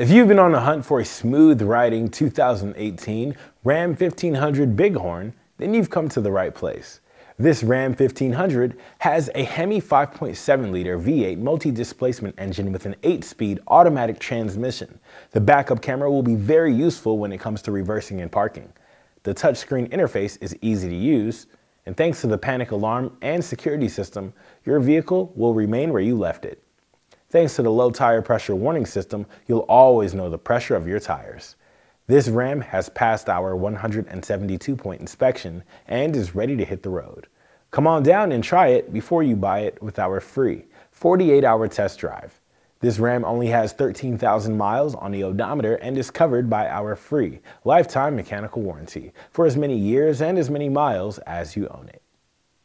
If you've been on the hunt for a smooth riding 2018 Ram 1500 Big Horn, then you've come to the right place. This Ram 1500 has a Hemi 5.7-liter V8 multi-displacement engine with an 8-speed automatic transmission. The backup camera will be very useful when it comes to reversing and parking. The touchscreen interface is easy to use, and thanks to the panic alarm and security system, your vehicle will remain where you left it. Thanks to the low tire pressure warning system, you'll always know the pressure of your tires. This Ram has passed our 172-point inspection and is ready to hit the road. Come on down and try it before you buy it with our free 48-hour test drive. This Ram only has 13,000 miles on the odometer and is covered by our free lifetime mechanical warranty for as many years and as many miles as you own it.